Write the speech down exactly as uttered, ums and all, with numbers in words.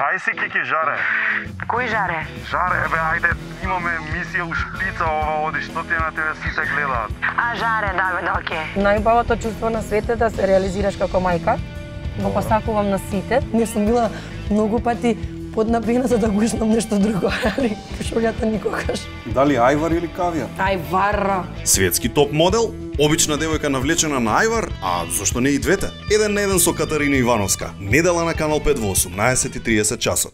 Кај си, Кики, Жаре? Кој Жаре? Жаре, бе, ајде, имаме мисија у шпица ова оди, што ти на тебе сите гледаат. А, Жаре, да, бе, да, окей. Најубавото чувство на свете да се реализираш како мајка. Го посакувам на сите. Не сум била многу пати поднапена за да го ушнам нешто друго, али шолјата никогаш. Дали Айвар или Кавија? Айвар. Светски топ модел, обична девојка навлечена на Айвар, а зошто не и двете? Еден на еден со Катарина Ивановска. Недела на канал пет во осумнаесет и триесет часот.